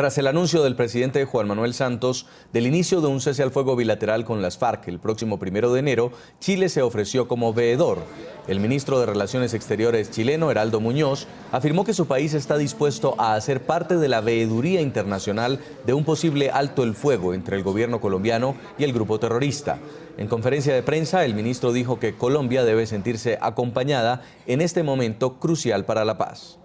Tras el anuncio del presidente Juan Manuel Santos del inicio de un cese al fuego bilateral con las FARC el próximo 1 de enero, Chile se ofreció como veedor. El ministro de Relaciones Exteriores chileno, Heraldo Muñoz, afirmó que su país está dispuesto a hacer parte de la veeduría internacional de un posible alto el fuego entre el gobierno colombiano y el grupo terrorista. En conferencia de prensa, el ministro dijo que Colombia debe sentirse acompañada en este momento crucial para la paz.